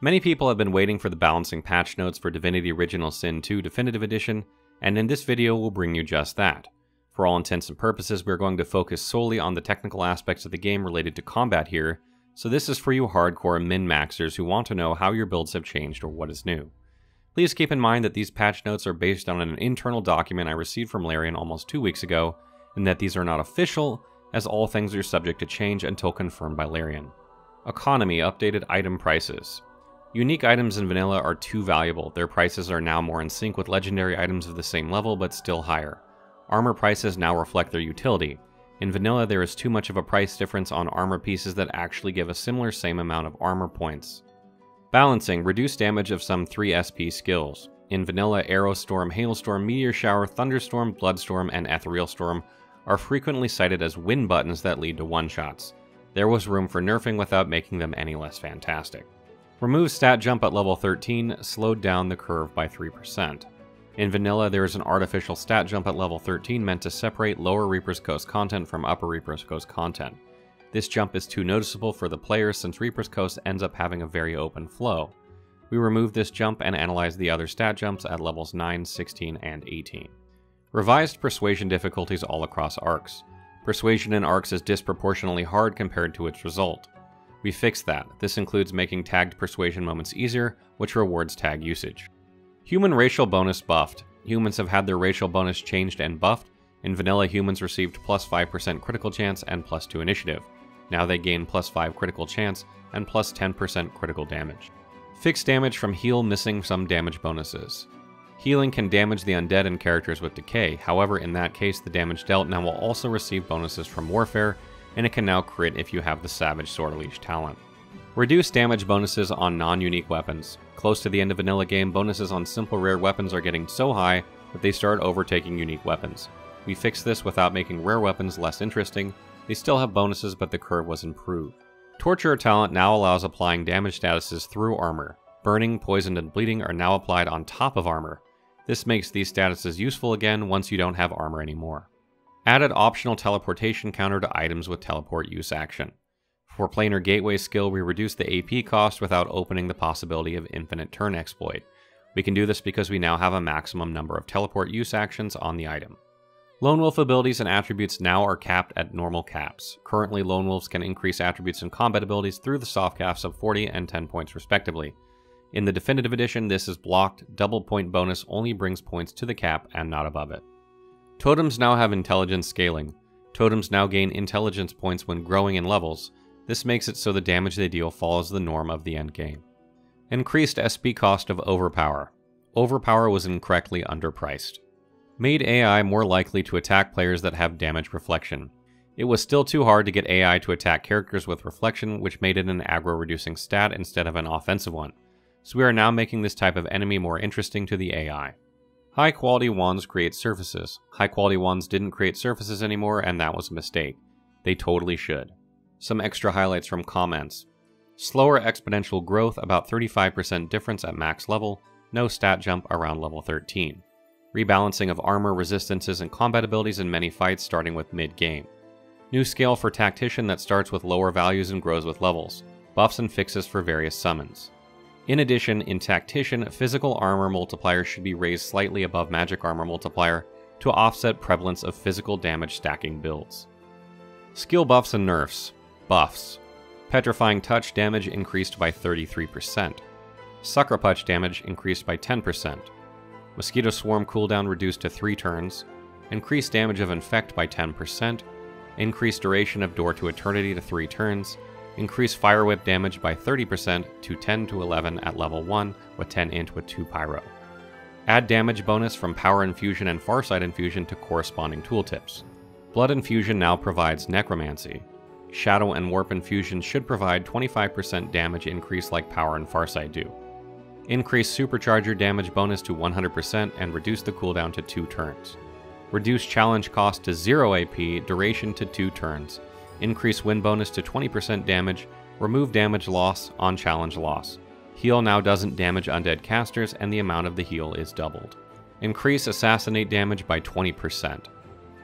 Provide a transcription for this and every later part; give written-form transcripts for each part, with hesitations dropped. Many people have been waiting for the balancing patch notes for Divinity Original Sin 2 Definitive Edition, and in this video we'll bring you just that. For all intents and purposes, we're going to focus solely on the technical aspects of the game related to combat here, so this is for you hardcore min-maxers who want to know how your builds have changed or what is new. Please keep in mind that these patch notes are based on an internal document I received from Larian almost 2 weeks ago, and that these are not official, as all things are subject to change until confirmed by Larian. Economy updated item prices. Unique items in vanilla are too valuable, their prices are now more in sync with legendary items of the same level but still higher. Armor prices now reflect their utility. In vanilla there is too much of a price difference on armor pieces that actually give a similar same amount of armor points. Balancing reduced damage of some 3 SP skills. In vanilla, Arrowstorm, Hailstorm, Meteor Shower, Thunderstorm, Bloodstorm, and Ethereal Storm are frequently cited as win buttons that lead to one-shots. There was room for nerfing without making them any less fantastic. Remove stat jump at level 13, slowed down the curve by 3%. In vanilla, there is an artificial stat jump at level 13 meant to separate lower Reaper's Coast content from upper Reaper's Coast content. This jump is too noticeable for the player since Reaper's Coast ends up having a very open flow. We remove this jump and analyze the other stat jumps at levels 9, 16, and 18. Revised Persuasion difficulties all across arcs. Persuasion in arcs is disproportionately hard compared to its result. We fixed that. This includes making tagged Persuasion moments easier, which rewards tag usage. Human racial bonus buffed. Humans have had their racial bonus changed and buffed. In vanilla, humans received plus 5% critical chance and plus 2 initiative. Now they gain plus 5 critical chance and plus 10% critical damage. Fixed damage from heal missing some damage bonuses. Healing can damage the undead and characters with decay, however in that case the damage dealt now will also receive bonuses from Warfare, and it can now crit if you have the Savage Sword Leash talent. Reduced damage bonuses on non-unique weapons. Close to the end of vanilla game, bonuses on simple rare weapons are getting so high that they start overtaking unique weapons. We fixed this without making rare weapons less interesting. They still have bonuses, but the curve was improved. Torturer talent now allows applying damage statuses through armor. Burning, poisoned, and bleeding are now applied on top of armor. This makes these statuses useful again once you don't have armor anymore. Added optional teleportation counter to items with teleport use action. For planar gateway skill, we reduced the AP cost without opening the possibility of infinite turn exploit. We can do this because we now have a maximum number of teleport use actions on the item. Lone Wolf abilities and attributes now are capped at normal caps. Currently, Lone Wolves can increase attributes and combat abilities through the soft caps of 40 and 10 points respectively. In the Definitive Edition, this is blocked. Double point bonus only brings points to the cap and not above it. Totems now have intelligence scaling. Totems now gain intelligence points when growing in levels. This makes it so the damage they deal follows the norm of the endgame. Increased SP cost of Overpower. Overpower was incorrectly underpriced. Made AI more likely to attack players that have damage reflection. It was still too hard to get AI to attack characters with reflection, which made it an aggro-reducing stat instead of an offensive one, so we are now making this type of enemy more interesting to the AI. High-quality wands create surfaces. High-quality wands didn't create surfaces anymore, and that was a mistake. They totally should. Some extra highlights from comments. Slower exponential growth, about 35% difference at max level, no stat jump around level 13. Rebalancing of armor, resistances, and combat abilities in many fights starting with mid-game. New scale for Tactician that starts with lower values and grows with levels. Buffs and fixes for various summons. In addition, in Tactician, physical armor multiplier should be raised slightly above magic armor multiplier to offset prevalence of physical damage stacking builds. Skill buffs and nerfs. Buffs. Petrifying Touch damage increased by 33%. Sucker Punch damage increased by 10%. Mosquito Swarm cooldown reduced to 3 turns, increased damage of Infect by 10%, increased duration of Door to Eternity to 3 turns, increased Fire Whip damage by 30% to 10 to 11 at level 1 with 10 int with 2 pyro. Add damage bonus from Power Infusion and Farsight Infusion to corresponding tooltips. Blood Infusion now provides Necromancy. Shadow and Warp Infusion should provide 25% damage increase like Power and Farsight do. Increase Supercharger damage bonus to 100% and reduce the cooldown to 2 turns. Reduce challenge cost to 0 AP, duration to 2 turns. Increase win bonus to 20% damage, remove damage loss on challenge loss. Heal now doesn't damage undead casters and the amount of the heal is doubled. Increase assassinate damage by 20%.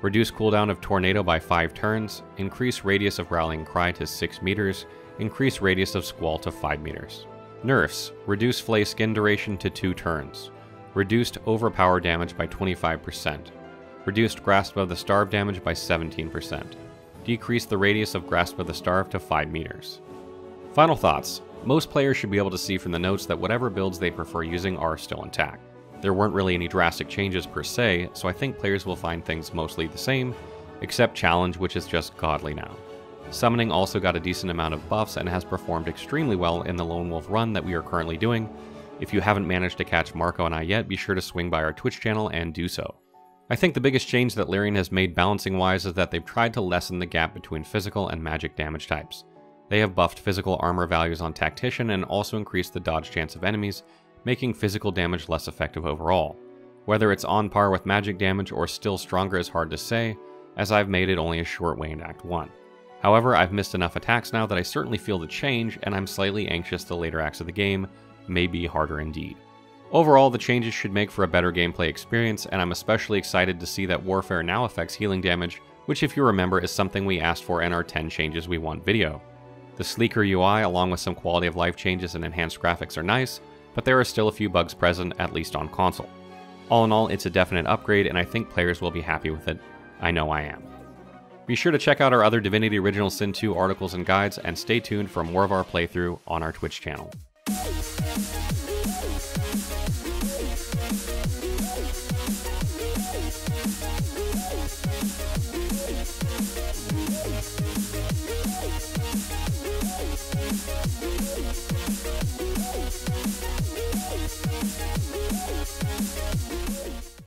Reduce cooldown of tornado by 5 turns. Increase radius of Rallying Cry to 6 meters. Increase radius of squall to 5 meters. Nerfs. Reduce Flay Skin duration to 2 turns. Reduced Overpower damage by 25%. Reduced Grasp of the Starve damage by 17%. Decrease the radius of Grasp of the Starve to 5 meters. Final thoughts. Most players should be able to see from the notes that whatever builds they prefer using are still intact. There weren't really any drastic changes per se, so I think players will find things mostly the same, except Challenge, which is just godly now. Summoning also got a decent amount of buffs and has performed extremely well in the Lone Wolf run that we are currently doing. If you haven't managed to catch Marco and I yet, be sure to swing by our Twitch channel and do so. I think the biggest change that Larian has made balancing-wise is that they've tried to lessen the gap between physical and magic damage types. They have buffed physical armor values on Tactician and also increased the dodge chance of enemies, making physical damage less effective overall. Whether it's on par with magic damage or still stronger is hard to say, as I've made it only a short way in Act 1. However, I've missed enough attacks now that I certainly feel the change, and I'm slightly anxious the later acts of the game may be harder indeed. Overall, the changes should make for a better gameplay experience, and I'm especially excited to see that Warfare now affects healing damage, which if you remember is something we asked for in our 10 changes we want video. The sleeker UI along with some quality of life changes and enhanced graphics are nice, but there are still a few bugs present, at least on console. All in all, it's a definite upgrade, and I think players will be happy with it. I know I am. Be sure to check out our other Divinity Original Sin 2 articles and guides, and stay tuned for more of our playthrough on our Twitch channel.